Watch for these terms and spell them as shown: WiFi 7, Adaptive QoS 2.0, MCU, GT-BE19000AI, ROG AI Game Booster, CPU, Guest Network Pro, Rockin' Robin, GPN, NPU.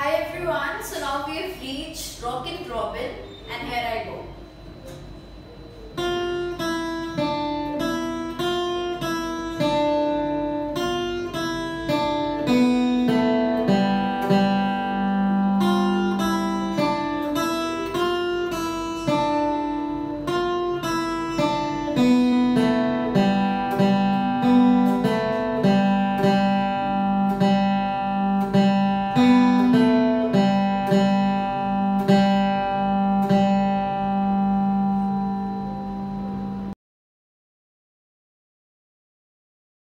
Hi everyone, so now we have reached Rockin' Robin and here I go.